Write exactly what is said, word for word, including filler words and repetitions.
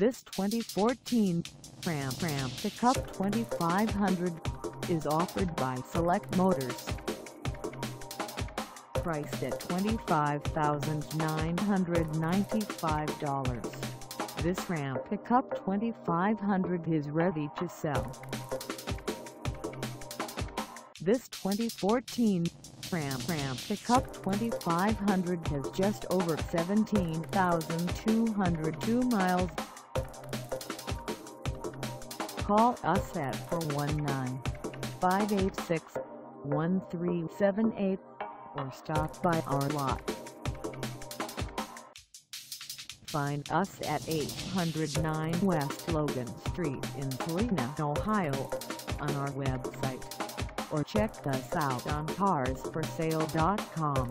This twenty fourteen Ram Ram Pickup twenty-five hundred is offered by Select Motors. Priced at twenty-five thousand nine hundred ninety-five dollars, this Ram Pickup twenty-five hundred is ready to sell. This twenty fourteen Ram Ram Pickup twenty-five hundred has just over seventeen thousand two hundred two miles. Call us at four one nine, five eight six, one three seven eight or stop by our lot. Find us at eight hundred nine West Logan Street in Celina, Ohio on our website, or check us out on cars for sale dot com.